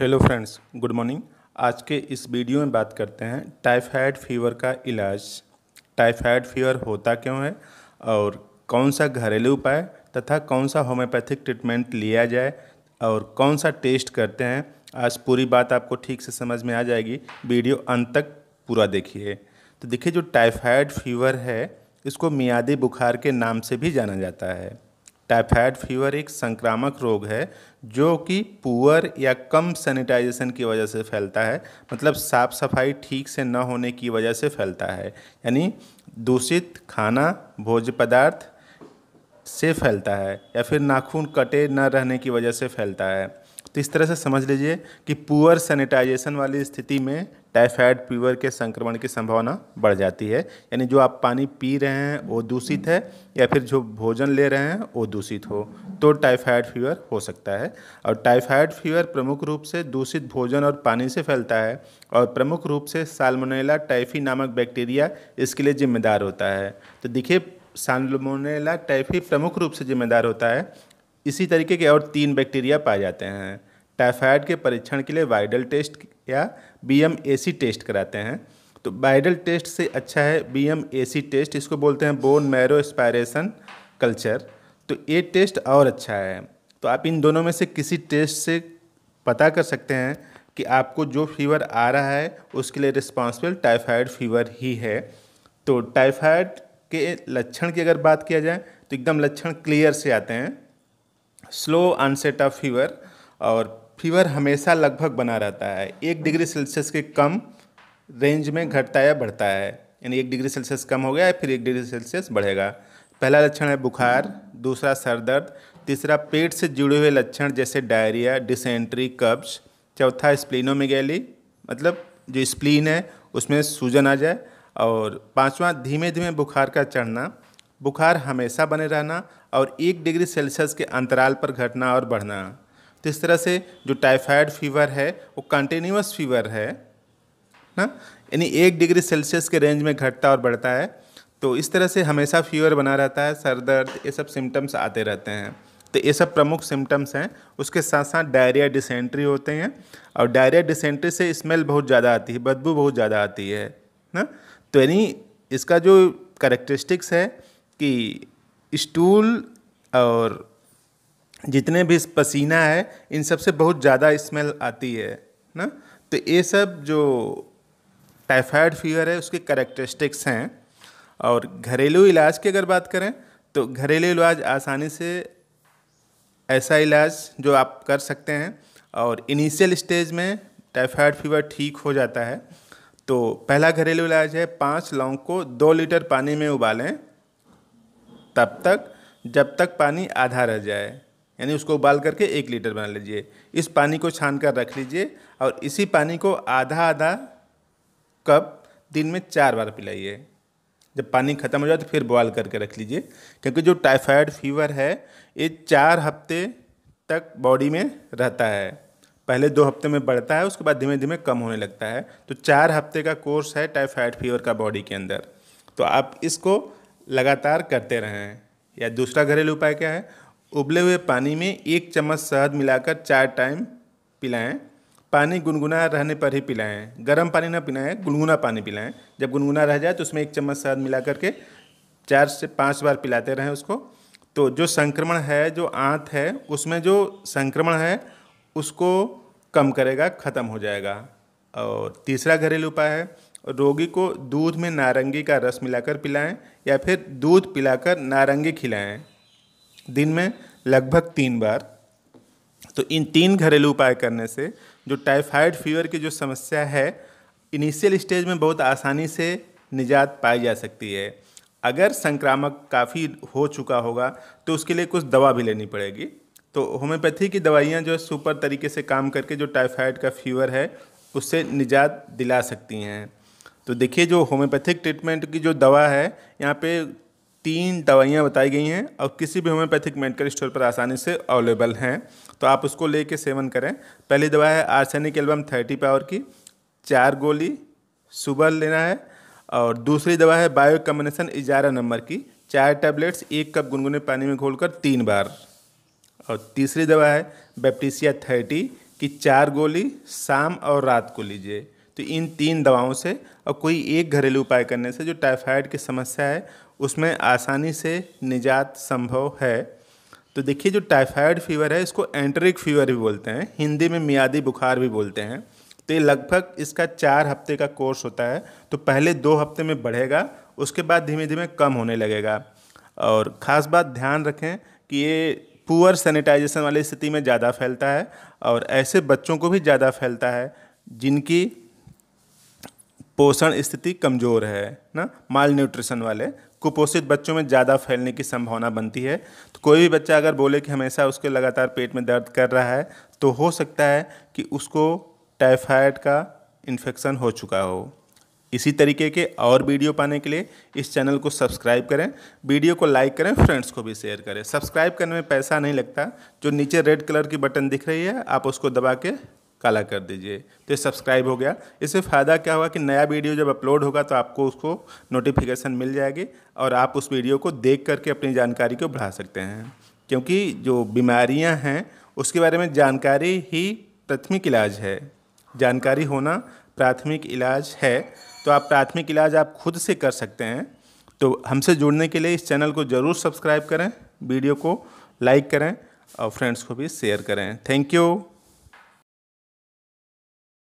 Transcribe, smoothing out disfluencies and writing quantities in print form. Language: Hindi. Hello friends, good morning. आज के इस वीडियो में बात करते हैं टाइफाइड फीवर का इलाज। टाइफाइड फीवर होता क्यों है और कौन सा घरेलू उपाय तथा कौन सा होम्योपैथिक ट्रीटमेंट लिया जाए और कौन सा टेस्ट करते हैं, आज पूरी बात आपको ठीक से समझ में आ जाएगी। वीडियो अंत तक पूरा देखिए। तो देखिए, जो टाइफाइड फीवर है इसको मियादी बुखार के नाम से भी जाना जाता है। टाइफाइड फीवर एक संक्रामक रोग है जो कि पुअर या कम सैनिटाइजेशन की वजह से फैलता है, मतलब साफ़ सफाई ठीक से न होने की वजह से फैलता है, यानी दूषित खाना भोज्य पदार्थ से फैलता है या फिर नाखून कटे न रहने की वजह से फैलता है। तो इस तरह से समझ लीजिए कि पुअर सैनिटाइजेशन वाली स्थिति में टाइफाइड फीवर के संक्रमण की संभावना बढ़ जाती है, यानी जो आप पानी पी रहे हैं वो दूषित है या फिर जो भोजन ले रहे हैं वो दूषित हो तो टाइफाइड फीवर हो सकता है। और टाइफाइड फीवर प्रमुख रूप से दूषित भोजन और पानी से फैलता है और प्रमुख रूप से साल्मोनेला टाइफी नामक बैक्टीरिया इसके लिए जिम्मेदार होता है। तो देखिए, साल्मोनेला टाइफी प्रमुख रूप से जिम्मेदार होता है। इसी तरीके के और 3 बैक्टीरिया पाए जाते हैं। टाइफाइड के परीक्षण के लिए वाइडल टेस्ट या BMAC टेस्ट कराते हैं। तो वाइडल टेस्ट से अच्छा है BMAC टेस्ट, इसको बोलते हैं बोन मैरो एस्पायरेशन कल्चर। तो ये टेस्ट और अच्छा है। तो आप इन दोनों में से किसी टेस्ट से पता कर सकते हैं कि आपको जो फीवर आ रहा है उसके लिए रिस्पॉन्सिबल टाइफाइड फीवर ही है। तो टाइफाइड के लक्षण की अगर बात किया जाए तो एकदम लक्षण क्लियर से आते हैं। स्लो ऑनसेट ऑफ फीवर, और फीवर हमेशा लगभग बना रहता है, 1 डिग्री सेल्सियस के कम रेंज में घटता या बढ़ता है, यानी 1 डिग्री सेल्सियस कम हो गया है फिर 1 डिग्री सेल्सियस बढ़ेगा। पहला लक्षण है बुखार, दूसरा सर दर्द, तीसरा पेट से जुड़े हुए लक्षण जैसे डायरिया, डिसेंट्री, कब्ज, चौथा स्प्लेनोमेगैली, मतलब जो स्प्लीन है उसमें सूजन आ जाए, और 5वां धीमे धीमे बुखार का चढ़ना, बुखार हमेशा बने रहना और 1 डिग्री सेल्सियस के अंतराल पर घटना और बढ़ना। तो इस तरह से जो टाइफाइड फीवर है वो कंटिन्यूस फीवर है ना, यानी 1 डिग्री सेल्सियस के रेंज में घटता और बढ़ता है। तो इस तरह से हमेशा फीवर बना रहता है, सर दर्द, ये सब सिम्टम्स आते रहते हैं। तो ये सब प्रमुख सिम्टम्स हैं। उसके साथ साथ डायरिया डिसेंट्री होते हैं, और डायरिया डिसेंट्री से स्मेल बहुत ज़्यादा आती है, बदबू बहुत ज़्यादा आती है ना। तो यानी इसका जो कैरेक्टरिस्टिक्स है कि स्टूल और जितने भी पसीना है इन सब से बहुत ज़्यादा स्मेल आती है ना। तो ये सब जो टाइफाइड फीवर है उसके कैरेक्टरिस्टिक्स हैं। और घरेलू इलाज की अगर बात करें तो घरेलू इलाज आसानी से ऐसा इलाज जो आप कर सकते हैं, और इनिशियल स्टेज में टाइफाइड फीवर ठीक हो जाता है। तो पहला घरेलू इलाज है 5 लौंग को 2 लीटर पानी में उबालें तब तक जब तक पानी आधा रह जाए, यानी उसको उबाल करके 1 लीटर बना लीजिए। इस पानी को छान कर रख लीजिए और इसी पानी को आधा आधा कप दिन में 4 बार पिलाइए। जब पानी ख़त्म हो जाए तो फिर बॉयल करके रख लीजिए, क्योंकि जो टाइफाइड फीवर है ये 4 हफ्ते तक बॉडी में रहता है। पहले 2 हफ्ते में बढ़ता है, उसके बाद धीमे धीमे कम होने लगता है। तो 4 हफ्ते का कोर्स है टाइफाइड फीवर का बॉडी के अंदर। तो आप इसको लगातार करते रहें। या दूसरा घरेलू उपाय क्या है, उबले हुए पानी में 1 चम्मच शहद मिलाकर 4 टाइम पिलाएं। पानी गुनगुना रहने पर ही पिलाएं, गर्म पानी ना पिलाएं, गुनगुना पानी पिलाएं। जब गुनगुना रह जाए तो उसमें 1 चम्मच शहद मिलाकर के 4 से 5 बार पिलाते रहें उसको। तो जो संक्रमण है, जो आंत है, उसमें जो संक्रमण है उसको कम करेगा, ख़त्म हो जाएगा। और तीसरा घरेलू उपाय है, रोगी को दूध में नारंगी का रस मिलाकर पिलाएं या फिर दूध पिलाकर नारंगी खिलाएं, दिन में लगभग 3 बार। तो इन 3 घरेलू उपाय करने से जो टाइफाइड फीवर की जो समस्या है इनिशियल स्टेज में बहुत आसानी से निजात पाई जा सकती है। अगर संक्रामक काफ़ी हो चुका होगा तो उसके लिए कुछ दवा भी लेनी पड़ेगी। तो होम्योपैथी की दवाइयाँ जो है सुपर तरीके से काम करके जो टाइफाइड का फीवर है उससे निजात दिला सकती हैं। तो देखिए, जो होम्योपैथिक ट्रीटमेंट की जो दवा है, यहाँ पे 3 दवाइयाँ बताई गई हैं और किसी भी होम्योपैथिक मेडिकल स्टोर पर आसानी से अवेलेबल हैं। तो आप उसको लेके सेवन करें। पहली दवा है आर्सेनिक एल्बम 30 पावर की, 4 गोली सुबह लेना है। और दूसरी दवा है बायो कॉम्बिनेशन एज़ारा नंबर की, 4 टैबलेट्स 1 कप गुनगुने पानी में घोलकर 3 बार। और तीसरी दवा है बैप्टीसिया 30 कि 4 गोली शाम और रात को लीजिए। तो इन 3 दवाओं से और कोई एक घरेलू उपाय करने से जो टाइफाइड की समस्या है उसमें आसानी से निजात संभव है। तो देखिए, जो टाइफाइड फीवर है इसको एंटरिक फीवर भी बोलते हैं, हिंदी में मियादी बुखार भी बोलते हैं। तो ये लगभग इसका 4 हफ्ते का कोर्स होता है। तो पहले 2 हफ्ते में बढ़ेगा, उसके बाद धीमे धीमे कम होने लगेगा। और ख़ास बात ध्यान रखें कि ये पुअर सैनिटाइजेशन वाली स्थिति में ज़्यादा फैलता है और ऐसे बच्चों को भी ज़्यादा फैलता है जिनकी पोषण स्थिति कमज़ोर है ना, माल न्यूट्रिशन वाले कुपोषित बच्चों में ज़्यादा फैलने की संभावना बनती है। तो कोई भी बच्चा अगर बोले कि हमेशा उसके लगातार पेट में दर्द कर रहा है तो हो सकता है कि उसको टाइफाइड का इन्फेक्शन हो चुका हो। इसी तरीके के और वीडियो पाने के लिए इस चैनल को सब्सक्राइब करें, वीडियो को लाइक करें, फ्रेंड्स को भी शेयर करें। सब्सक्राइब करने में पैसा नहीं लगता, जो नीचे रेड कलर की बटन दिख रही है आप उसको दबा के काला कर दीजिए। तो ये सब्सक्राइब हो गया। इससे फ़ायदा क्या होगा कि नया वीडियो जब अपलोड होगा तो आपको उसको नोटिफिकेशन मिल जाएगी और आप उस वीडियो को देख करके अपनी जानकारी को बढ़ा सकते हैं, क्योंकि जो बीमारियां हैं उसके बारे में जानकारी ही प्राथमिक इलाज है। जानकारी होना प्राथमिक इलाज है। तो आप प्राथमिक इलाज आप खुद से कर सकते हैं। तो हमसे जुड़ने के लिए इस चैनल को ज़रूर सब्सक्राइब करें, वीडियो को लाइक करें और फ्रेंड्स को भी शेयर करें। Thank you.